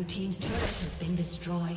Blue team's turret has been destroyed.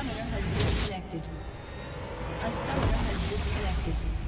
summoner has disconnected.